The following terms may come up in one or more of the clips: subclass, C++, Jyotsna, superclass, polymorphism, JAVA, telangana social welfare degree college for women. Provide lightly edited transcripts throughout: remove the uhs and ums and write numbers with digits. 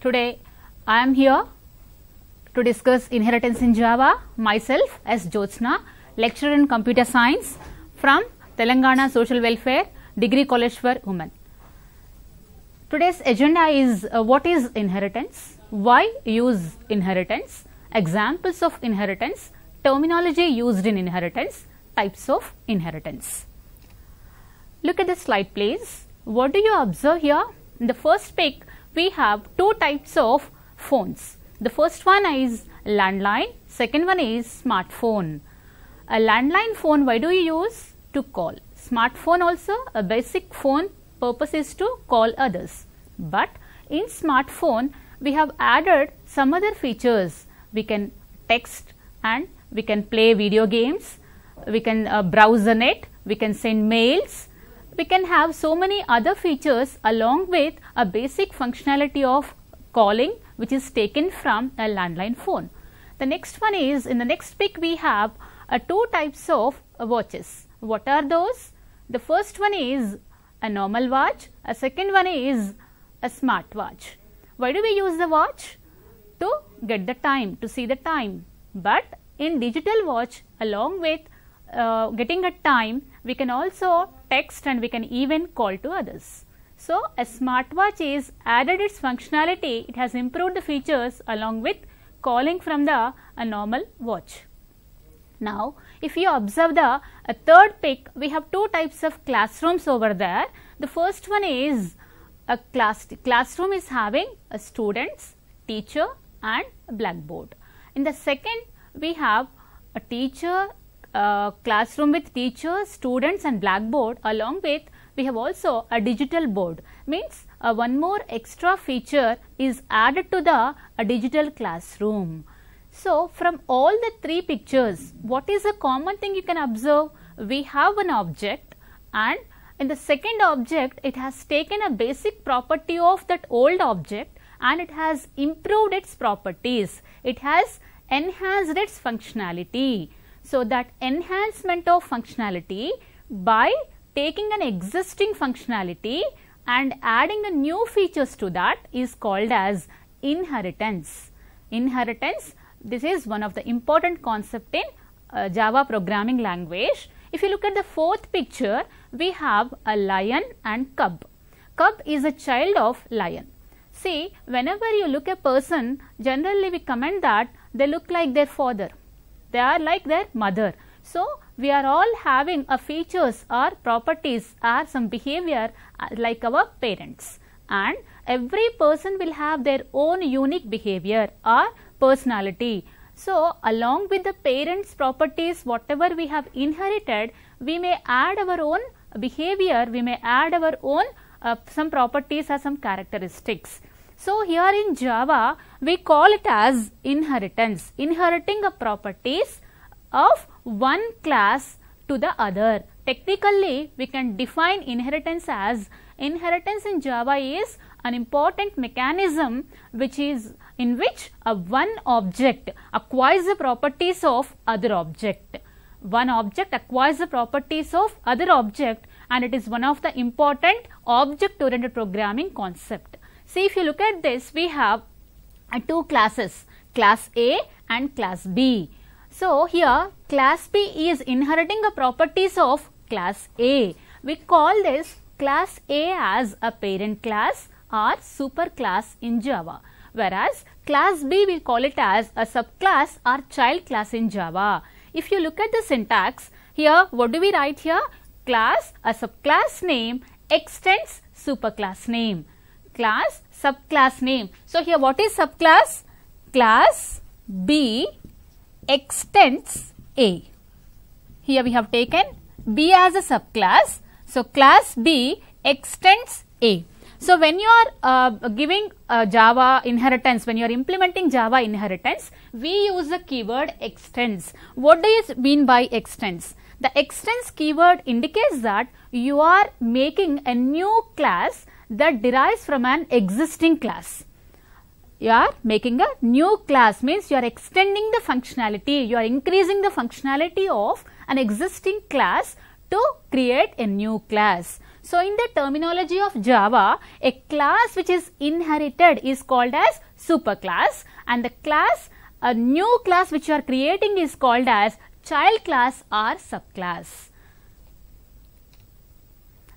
Today I am here to discuss inheritance in Java, myself as Jyotsna, lecturer in computer science from Telangana Social Welfare Degree College for Women. Today's agenda is what is inheritance, why use inheritance, examples of inheritance, terminology used in inheritance, types of inheritance. Look at this slide please. What do you observe here? In the first pic we have two types of phones. The first one is landline, second one is smartphone. A landline phone, why do you use? To call. Smartphone also a basic phone, purpose is to call others. But in smartphone we have added some other features. We can text and we can play video games, we can browse the net, we can send mails, we can have so many other features along with a basic functionality of calling which is taken from a landline phone. The next one is, in the next pic we have two types of watches. What are those? The first one is a normal watch, a second one is a smart watch. Why do we use the watch? To get the time, to see the time. But in digital watch, along with getting a time, we can also text and we can even call to others. So, a smartwatch is added its functionality, it has improved the features along with calling from the normal watch. Now, if you observe the third pic, we have two types of classrooms over there. The first one is a classroom is having a students, teacher and blackboard. In the second we have a teacher, classroom with teachers, students and blackboard, along with we have also a digital board, means one more extra feature is added to the digital classroom. So, from all the three pictures, what is a common thing you can observe? We have an object and in the second object it has taken a basic property of that old object and it has improved its properties, it has enhanced its functionality. So, that enhancement of functionality by taking an existing functionality and adding a new features to that is called as inheritance. Inheritance, this is one of the important concept in Java programming language. If you look at the fourth picture, we have a lion and cub. Cub is a child of lion. See, whenever you look at a person, generally we comment that they look like their father, they are like their mother. So, we are all having a features or properties or some behavior like our parents, and every person will have their own unique behavior or personality. So, along with the parents' properties, whatever we have inherited, we may add our own behavior, we may add our own some properties or some characteristics. So, here in Java, we call it as inheritance, inheriting the properties of one class to the other. Technically, we can define inheritance as, inheritance in Java is an important mechanism which is in which a one object acquires the properties of other object. One object acquires the properties of other object, and it is one of the important object-oriented programming concept. See, if you look at this, we have two classes, class A and class B. So, here class B is inheriting the properties of class A. We call this class A as a parent class or super class in Java, whereas class B we call it as a subclass or child class in Java. If you look at the syntax, here what do we write here? Class, a subclass name extends superclass name. Class, subclass name. So, here what is subclass? Class B extends A. Here we have taken B as a subclass. So, class B extends A. So, when you are giving Java inheritance, when you are implementing Java inheritance, we use the keyword extends. What do you mean by extends? The extends keyword indicates that you are making a new class that derives from an existing class. You are making a new class, means you are extending the functionality, you are increasing the functionality of an existing class to create a new class. So in the terminology of Java, a class which is inherited is called as superclass, and the class, a new class which you are creating, is called as child class or subclass.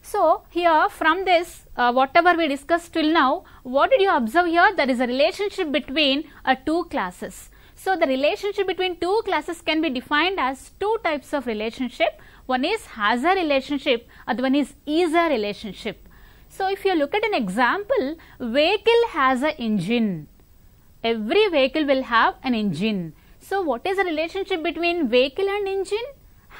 So here from this whatever we discussed till now, what did you observe here? There is a relationship between two classes. So the relationship between two classes can be defined as two types of relationship. One is has a relationship, other one is a relationship. So if you look at an example, vehicle has an engine. Every vehicle will have an engine. So what is the relationship between vehicle and engine?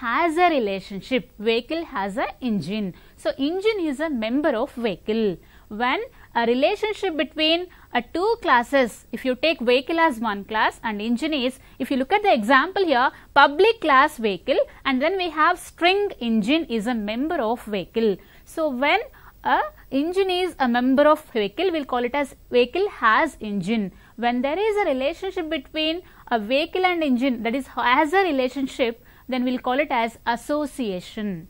Has a relationship. Vehicle has an engine. So engine is a member of vehicle. When a relationship between two classes, if you take vehicle as one class and engine is, if you look at the example here, public class vehicle, and then we have string engine is a member of vehicle. So when a engine is a member of vehicle, we'll call it as vehicle has engine. When there is a relationship between a vehicle and engine, that is has a relationship, then we'll call it as association.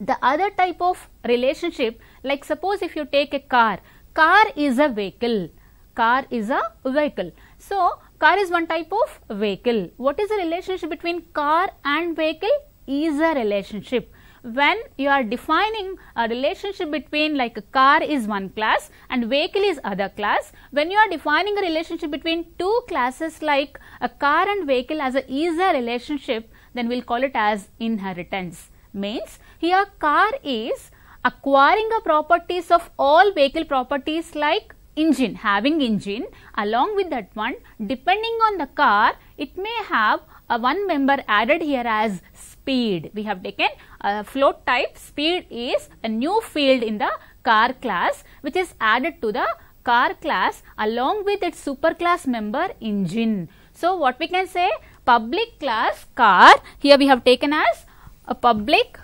The other type of relationship, like suppose if you take a car, car is a vehicle, car is a vehicle. So car is one type of vehicle. What is the relationship between car and vehicle? Is a relationship. When you are defining a relationship between, like a car is one class and vehicle is other class, when you are defining a relationship between two classes like a car and vehicle as a is a relationship, then we'll call it as inheritance. Means here car is acquiring the properties of all vehicle properties like engine, having engine, along with that one, depending on the car, it may have a one member added here as speed. We have taken float type. Speed is a new field in the car class which is added to the car class along with its superclass member engine. So what we can say, public class car, here we have taken as a public,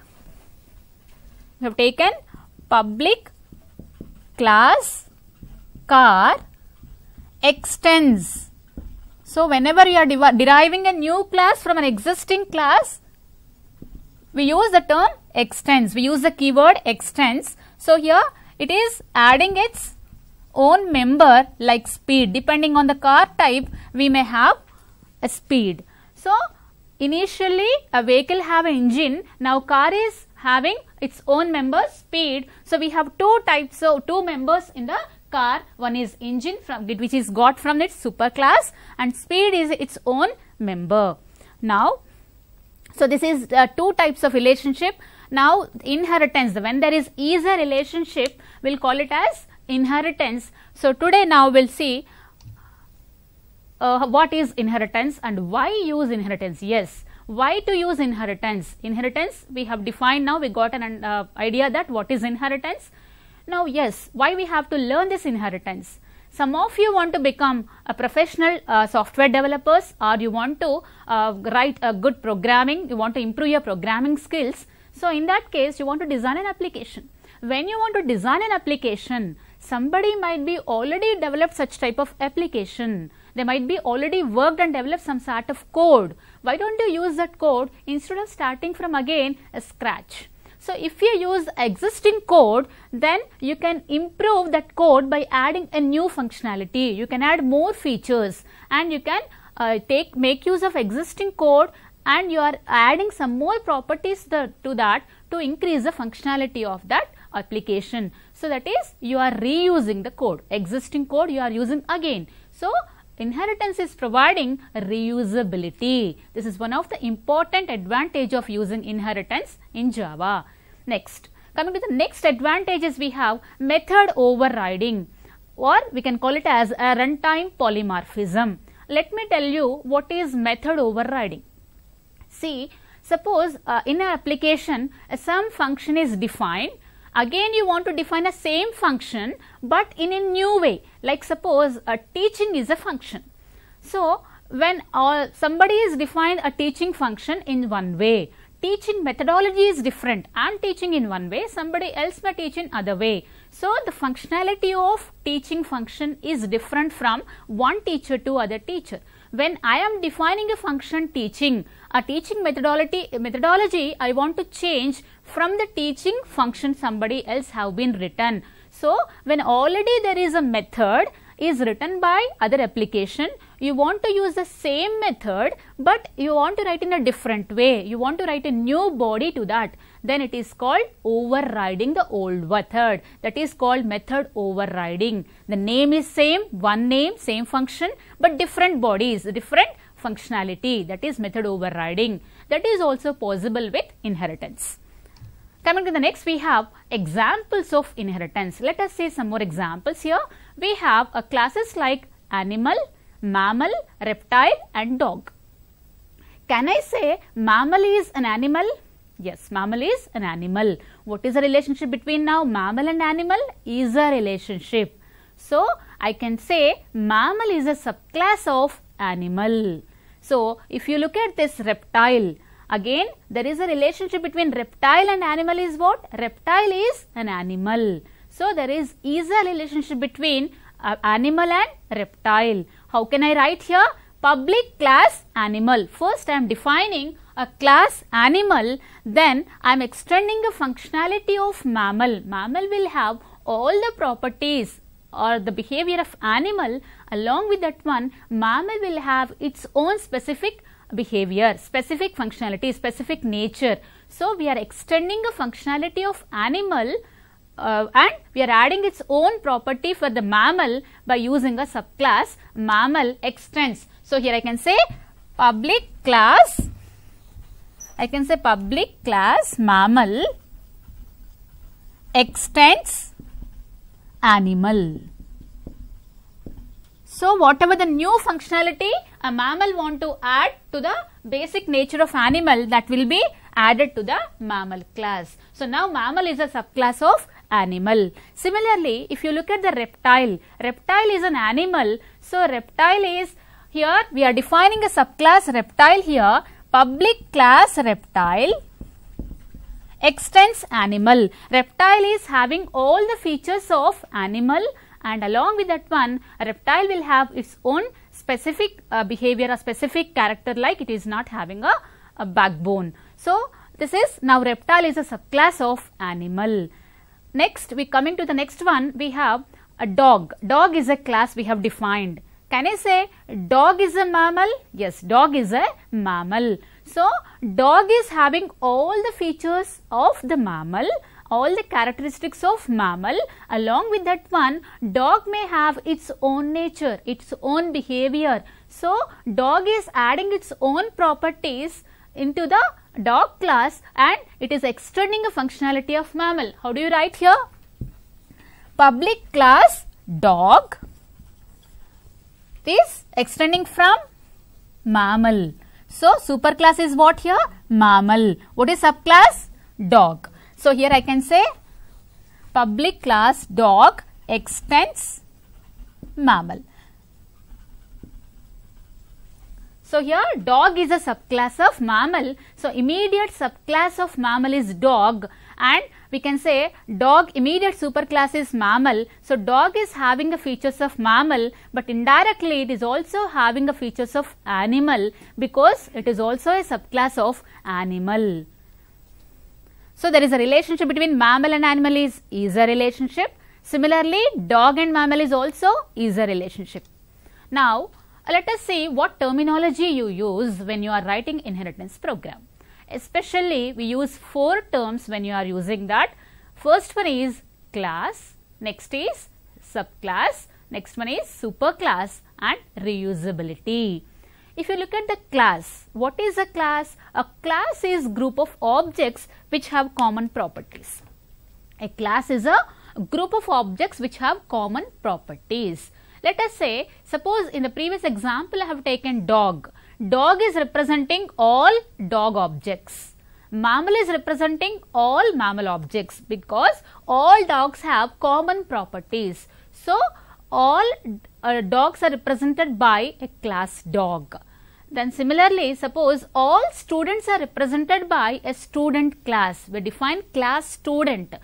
we have taken public class car extends. So whenever you are deriving a new class from an existing class, we use the term extends, we use the keyword extends. So here it is adding its own member like speed. Depending on the car type, we may have a speed. So initially a vehicle have an engine, now car is having its own member speed. So we have two types, so two members in the car. One is engine from which is got from its superclass, and speed is its own member. Now, so this is two types of relationship. Now inheritance, when there is a relationship, we'll call it as inheritance. So today now we'll see what is inheritance and why use inheritance. Yes, why to use inheritance? Inheritance we have defined now, we got an idea that what is inheritance. Now yes, why we have to learn this inheritance? Some of you want to become a professional software developers, or you want to write a good programming, you want to improve your programming skills. So in that case, you want to design an application. When you want to design an application, somebody might be already developed such type of application. They might be already worked and developed some sort of code. Why don't you use that code instead of starting from again a scratch? So if you use existing code, then you can improve that code by adding a new functionality. You can add more features, and you can make use of existing code, and you are adding some more properties to that to increase the functionality of that application. So that is, you are reusing the code, existing code you are using again. So inheritance is providing reusability. This is one of the important advantage of using inheritance in Java. Next, coming to the next advantages, we have method overriding, or we can call it as a runtime polymorphism. Let me tell you what is method overriding. See, suppose in an application some function is defined. Again you want to define a same function but in a new way, like suppose a teaching is a function. So when somebody is defined a teaching function in one way, teaching methodology is different, and teaching in one way, somebody else may teach in other way. So the functionality of teaching function is different from one teacher to other teacher. when I am defining a function teaching, a teaching methodology I want to change from the teaching function somebody else have been written. So when already there is a method is written by other application, you want to use the same method but you want to write in a different way, you want to write a new body to that, then it is called overriding the old method. That is called method overriding. The name is same, one name, same function, but different bodies, different functionality. That is method overriding. That is also possible with inheritance. Coming to the next, we have examples of inheritance. Let us see some more examples here. We have classes like animal, mammal, reptile and dog. Can I say mammal is an animal? Yes, mammal is an animal. What is the relationship between now? Mammal and animal is a relationship. So, I can say mammal is a subclass of animal. So, if you look at this reptile, again there is a relationship between reptile and animal is what? Reptile is an animal. So, there is a relationship between animal and reptile. How can I write here? Public class animal. First I am defining a class animal, then I am extending the functionality of mammal. Mammal will have all the properties or the behavior of animal, along with that one mammal will have its own specific behavior, specific functionality, specific nature. So, we are extending the functionality of animal and we are adding its own property for the mammal by using a subclass mammal extends. So, here I can say public class, I can say public class mammal extends animal. So, whatever the new functionality a mammal want to add to the basic nature of animal, that will be added to the mammal class. So, now mammal is a subclass of animal. Similarly, if you look at the reptile, reptile is an animal. So, reptile is here, we are defining a subclass reptile here. Public class reptile extends animal. Reptile is having all the features of animal, and along with that one reptile will have its own specific behavior, a specific character, like it is not having a backbone. So, this is now reptile is a subclass of animal. Next, we coming to the next one, we have a dog. Dog is a class we have defined. Can I say dog is a mammal? Yes, dog is a mammal. So, dog is having all the features of the mammal, all the characteristics of mammal. Along with that one, dog may have its own nature, its own behavior. So, dog is adding its own properties into the dog class and it is extending the functionality of mammal. How do you write here? Public class dog is extending from mammal. So, superclass is what here? Mammal. What is subclass? Dog. So, here I can say public class dog extends mammal. So, here dog is a subclass of mammal. So, immediate subclass of mammal is dog, and we can say dog immediate superclass is mammal. So, dog is having the features of mammal, but indirectly it is also having the features of animal because it is also a subclass of animal. So, there is a relationship between mammal and animal is a relationship. Similarly, dog and mammal is also a relationship. Now, let us see what terminology you use when you are writing inheritance program. Especially, we use four terms when you are using that. First one is class, next is subclass, next one is superclass and reusability. If you look at the class, what is a class? A class is group of objects which have common properties. A class is a group of objects which have common properties. Let us say, suppose in the previous example I have taken dog. Dog is representing all dog objects. Mammal is representing all mammal objects because all dogs have common properties. So, all dogs are represented by a class dog. Then similarly, suppose all students are represented by a student class. We define class student.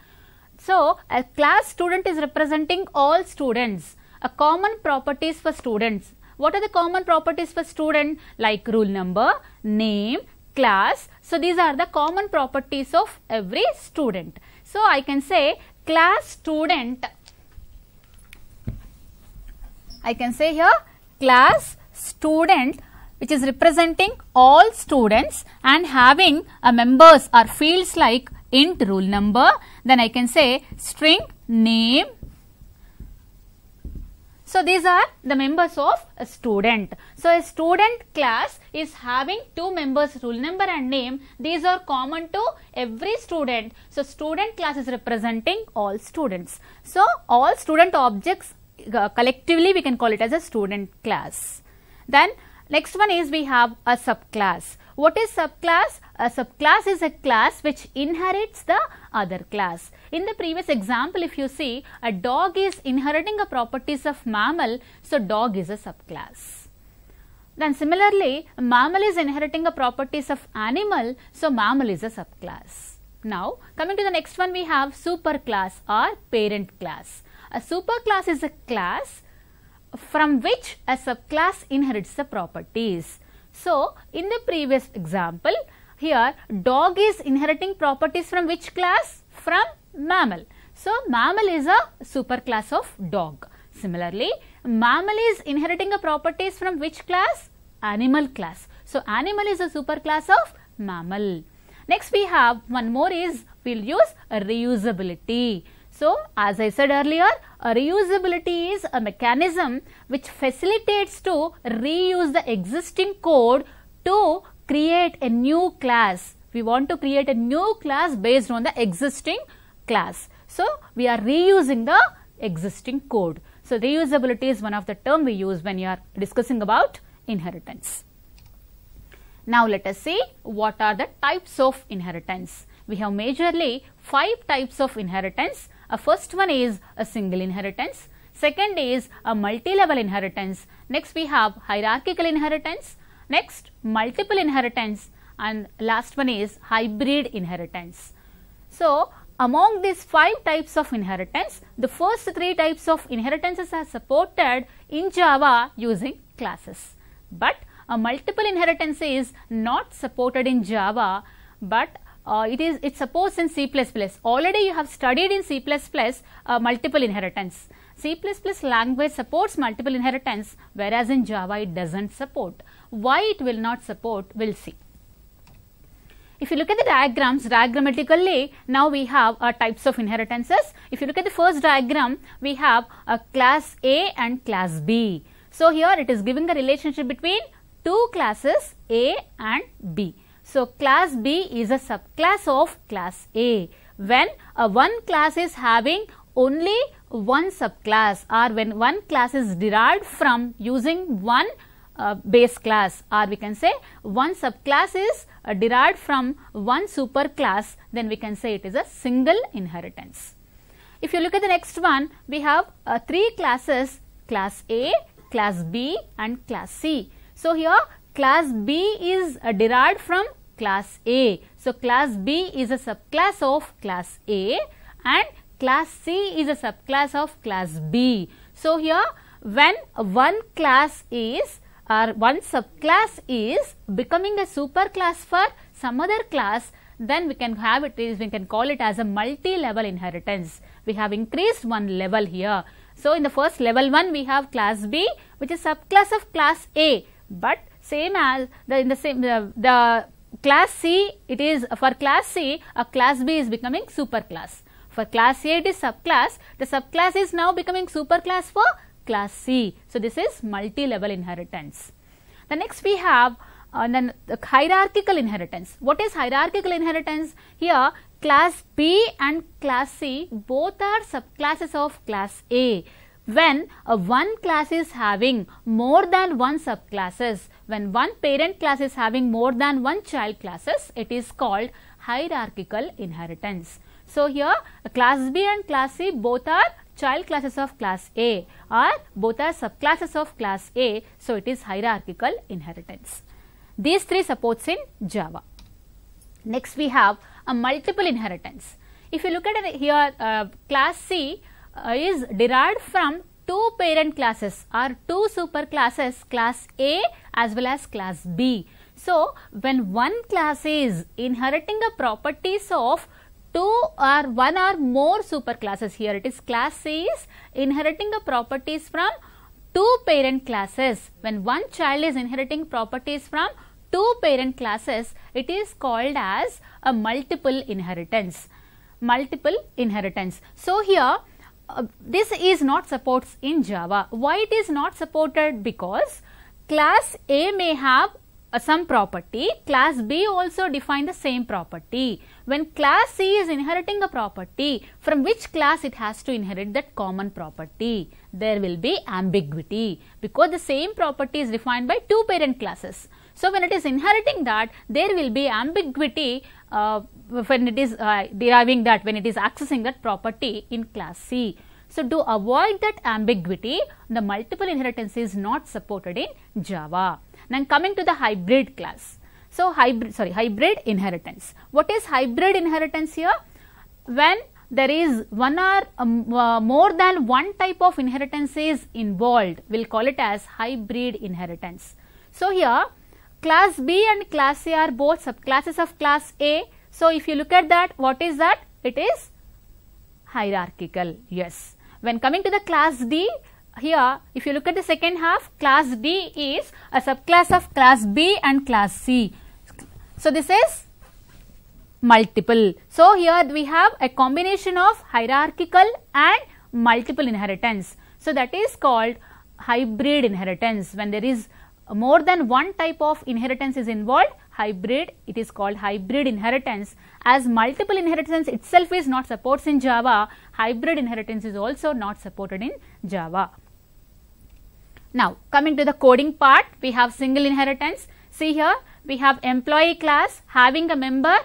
So, a class student is representing all students. A common properties for students. What are the common properties for student? Like rule number, name, class. So these are the common properties of every student. So I can say class student. I can say here class student, which is representing all students and having a members or fields like int rule number. Then I can say string name. So these are the members of a student. So a student class is having two members, rule number and name. These are common to every student. So student class is representing all students. So all student objects collectively we can call it as a student class. Then next one is we have a subclass. What is subclass? A subclass is a class which inherits the other class. In the previous example, if you see, a dog is inheriting the properties of mammal, so dog is a subclass. Then similarly, mammal is inheriting the properties of animal, so mammal is a subclass. Now, coming to the next one, we have superclass or parent class. A superclass is a class from which a subclass inherits the properties. So, in the previous example, here dog is inheriting properties from which class? From mammal. So, mammal is a superclass of dog. Similarly, mammal is inheriting the properties from which class? Animal class. So, animal is a superclass of mammal. Next we have one more is we'll use reusability. So, as I said earlier, reusability is a mechanism which facilitates to reuse the existing code to create a new class. We want to create a new class based on the existing class. So, we are reusing the existing code. So, reusability is one of the terms we use when you are discussing about inheritance. Now, let us see what are the types of inheritance. We have majorly 5 types of inheritance. A first one is a single inheritance, second is a multi-level inheritance, next we have hierarchical inheritance, next multiple inheritance, and last one is hybrid inheritance. So, among these 5 types of inheritance, the first 3 types of inheritances are supported in Java using classes. But a multiple inheritance is not supported in Java, but it's supposed in C++. Already you have studied in C++ multiple inheritance. C++ language supports multiple inheritance, whereas in Java it doesn't support. Why it will not support, we'll see. If you look at the diagrams, diagrammatically, now we have our types of inheritances. If you look at the first diagram, we have a class A and class B. So here it is giving a relationship between two classes A and B. So, class B is a subclass of class A. When one class is having only one subclass, or when one class is derived from using one base class, or we can say one subclass is derived from one superclass, then we can say it is a single inheritance. If you look at the next one, we have 3 classes, class A, class B and class C. So, here class B is derived from class A. So, class B is a subclass of class A and class C is a subclass of class B. So, here when one class is or one subclass is becoming a superclass for some other class, then we can have it is we can call it as a multi-level inheritance. We have increased one level here. So, in the first level 1 we have class B which is subclass of class A, but same as the class C, it is for class C, a class B is becoming superclass. For class A it is subclass, the subclass is now becoming superclass for class C. So, this is multi-level inheritance. The next we have the hierarchical inheritance. What is hierarchical inheritance? Here class B and class C both are subclasses of class A. When one class is having more than one subclasses, when one parent class is having more than one child classes, it is called hierarchical inheritance. So, here class B and class C both are child classes of class A or both are subclasses of class A. So, it is hierarchical inheritance. These 3 supports in Java. Next, we have a multiple inheritance. If you look at it here, class C is derived from two parent classes or two super classes, class A as well as class B. So when one class is inheriting the properties of two or one or more super classes, here it is class C is inheriting the properties from two parent classes. When one child is inheriting properties from two parent classes, it is called as a multiple inheritance. Multiple inheritance. So here this is not supports in Java. Why it is not supported? Because class A may have some property, class B also define the same property. When class C is inheriting a property, from which class it has to inherit that common property? There will be ambiguity because the same property is defined by two parent classes. So when it is inheriting that, there will be ambiguity when it is deriving that, when it is accessing that property in class C. So to avoid that ambiguity, the multiple inheritance is not supported in Java. Now coming to the hybrid class. So hybrid inheritance. What is hybrid inheritance here? When there is one or more than one type of inheritance is involved, we'll call it as hybrid inheritance. So here class B and class C are both subclasses of class A. So if you look at that, what is that? It is hierarchical. Yes. When coming to the class D, here if you look at the second half, class D is a subclass of class B and class C. So this is multiple. So here we have a combination of hierarchical and multiple inheritance. So that is called hybrid inheritance. When there is more than one type of inheritance is involved, hybrid, it is called hybrid inheritance. As multiple inheritance itself is not supported in Java, hybrid inheritance is also not supported in Java. Now coming to the coding part, we have single inheritance. See here, we have employee class having a member,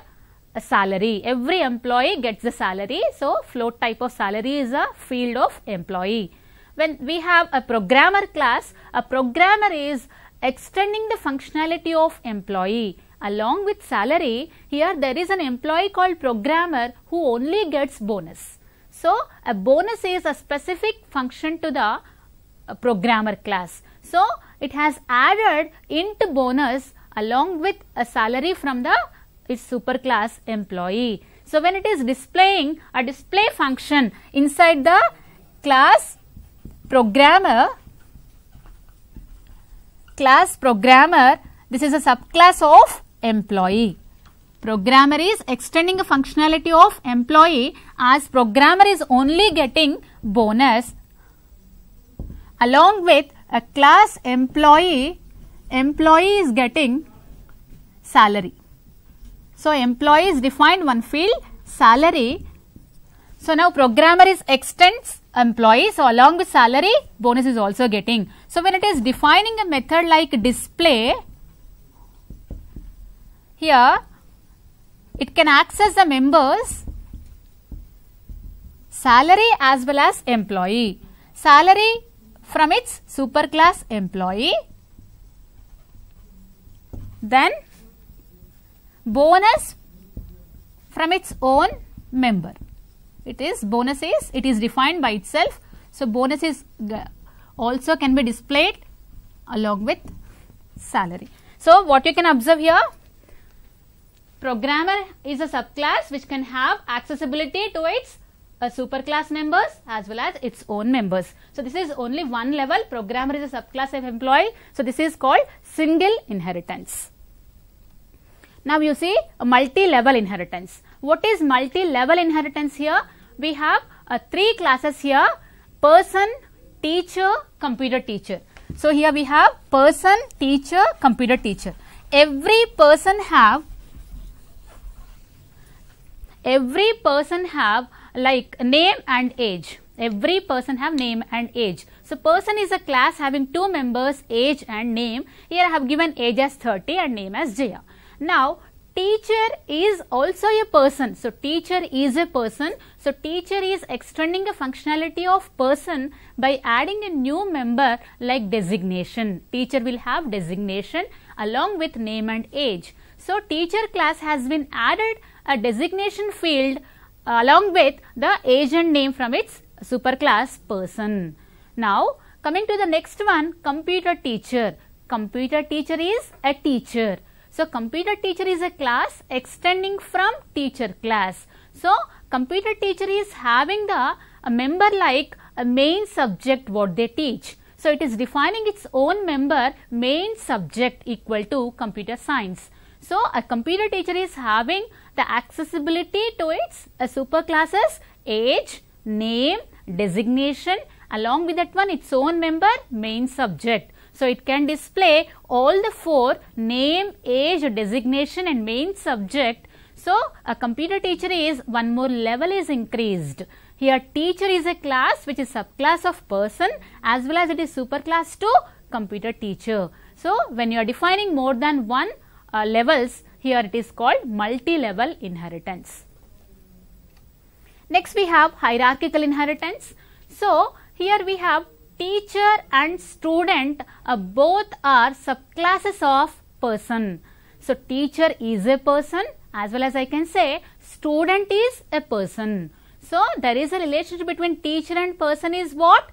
a salary. Every employee gets the salary. So float type of salary is a field of employee. When we have a programmer class, a programmer is extending the functionality of employee along with salary. Here there is an employee called programmer who only gets bonus. So a bonus is a specific function to the programmer class. So it has added into bonus along with a salary from the its super class employee. So when it is displaying a display function inside the class programmer, this is a subclass of employee. Programmer is extending the functionality of employee, as programmer is only getting bonus along with a class employee. Employee is getting salary. So employee is defined one field, salary. So now programmer is extends employee, so along with salary bonus is also getting. So when it is defining a method like display, here it can access the members, salary as well as employee. Salary from its superclass employee, then bonus from its own member. It is bonuses, it is defined by itself. So bonus is also can be displayed along with salary. So what you can observe here, programmer is a subclass which can have accessibility to its superclass members as well as its own members. So this is only one level, programmer is a subclass of employee. So this is called single inheritance. Now you see a multi-level inheritance. What is multi-level inheritance here? We have three classes here, person, teacher, computer teacher. So here we have person, teacher, computer teacher. Every person have like name and age. Every person have name and age. So person is a class having two members, age and name. Here I have given age as 30 and name as Jaya. Now teacher is also a person. So teacher is a person. So teacher is extending the functionality of person by adding a new member like designation. Teacher will have designation along with name and age. So teacher class has been added a designation field along with the age and name from its superclass person. Now coming to the next one, computer teacher. Computer teacher is a teacher. So computer teacher is a class extending from teacher class. So computer teacher is having a member like a main subject what they teach. So it is defining its own member, main subject equal to computer science. So a computer teacher is having the accessibility to its super classes, age, name, designation, along with that one its own member, main subject. So it can display all the four: name, age, designation and main subject. So a computer teacher is one more level is increased. Here teacher is a class which is subclass of person, as well as it is superclass to computer teacher. So when you are defining more than one levels, here it is called multi-level inheritance. Next we have hierarchical inheritance. So here we have teacher and student, both are subclasses of person. So teacher is a person, as well as I can say student is a person. So there is a relationship between teacher and person is what?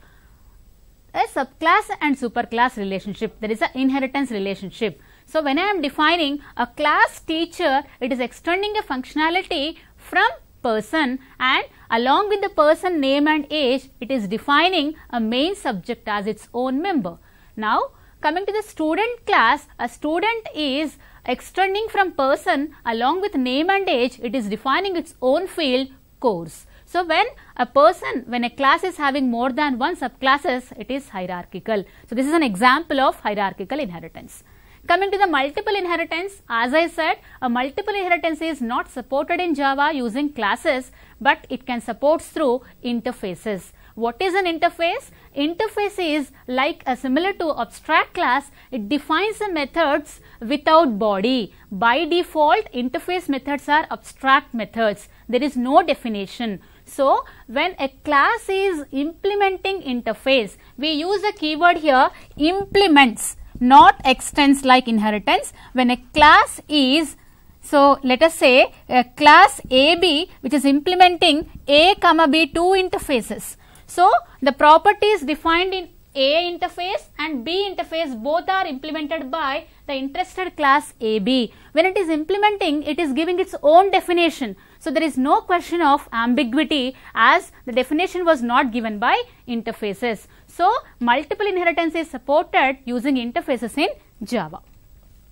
A subclass and superclass relationship. There is an inheritance relationship. So when I am defining a class teacher, it is extending a functionality from person, and along with the person name and age, it is defining a main subject as its own member. Now coming to the student class, a student is extending from person, along with name and age, it is defining its own field, course. So when a class is having more than one subclasses, it is hierarchical. So this is an example of hierarchical inheritance. Coming to the multiple inheritance, as I said, a multiple inheritance is not supported in Java using classes, but it can support through interfaces. What is an interface? Interface is like a similar to abstract class. It defines the methods without body. By default, interface methods are abstract methods. There is no definition. So when a class is implementing interface, we use the keyword here, implements, not extends like inheritance. When a class is, so let us say a class AB which is implementing A comma B two interfaces. So the properties defined in A interface and B interface both are implemented by the interested class AB. When it is implementing, it is giving its own definition. So there is no question of ambiguity, as the definition was not given by interfaces. So multiple inheritance is supported using interfaces in Java.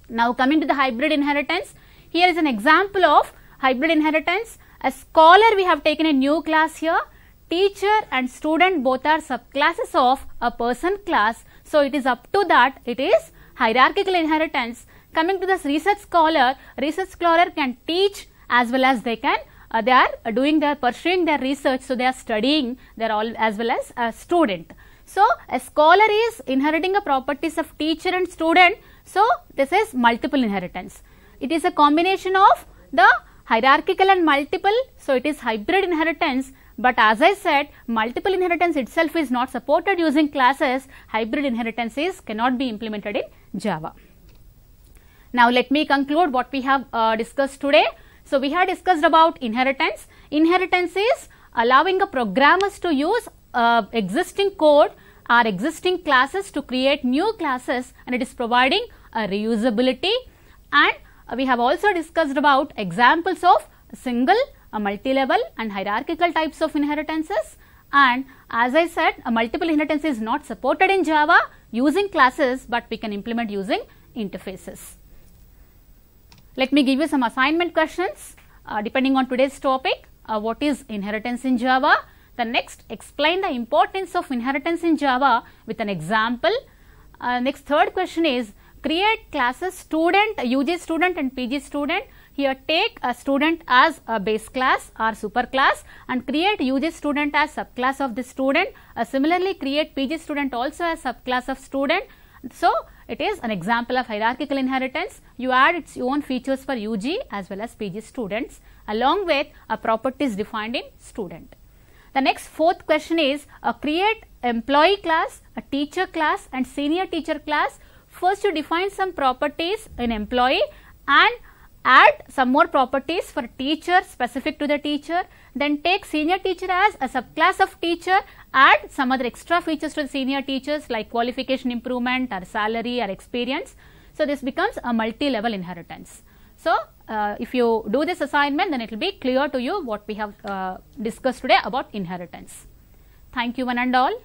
Now coming to the hybrid inheritance, here is an example of hybrid inheritance. A scholar, we have taken a new class here. Teacher and student both are subclasses of a person class. So it is up to that, it is hierarchical inheritance. Coming to this research scholar can teach, as well as they are pursuing their research, so they are studying, they are all as well as a student. So a scholar is inheriting the properties of teacher and student. So this is multiple inheritance. It is a combination of the hierarchical and multiple, so it is hybrid inheritance. But as I said, multiple inheritance itself is not supported using classes. Hybrid inheritance cannot be implemented in Java. Now let me conclude what we have discussed today. So we have discussed about inheritance. Inheritance is allowing a programmers to use existing code or existing classes to create new classes, and it is providing a reusability. And we have also discussed about examples of single, multi-level and hierarchical types of inheritances. And as I said, a multiple inheritance is not supported in Java using classes, but we can implement using interfaces. Let me give you some assignment questions depending on today's topic. What is inheritance in Java? The next, explain the importance of inheritance in Java with an example. Next, third question is create classes student, UG student and PG student. Here take a student as a base class or super class and create UG student as subclass of the student. Similarly, create PG student also as subclass of student. So it is an example of hierarchical inheritance. You add its own features for UG as well as PG students, along with a properties defined in student. The next fourth question is create employee class, a teacher class and senior teacher class. First you define some properties in employee and add some more properties for teacher specific to the teacher, then take senior teacher as a subclass of teacher, add some other extra features to the senior teachers like qualification improvement or salary or experience. So this becomes a multi-level inheritance. So if you do this assignment, then it will be clear to you what we have discussed today about inheritance. Thank you one and all.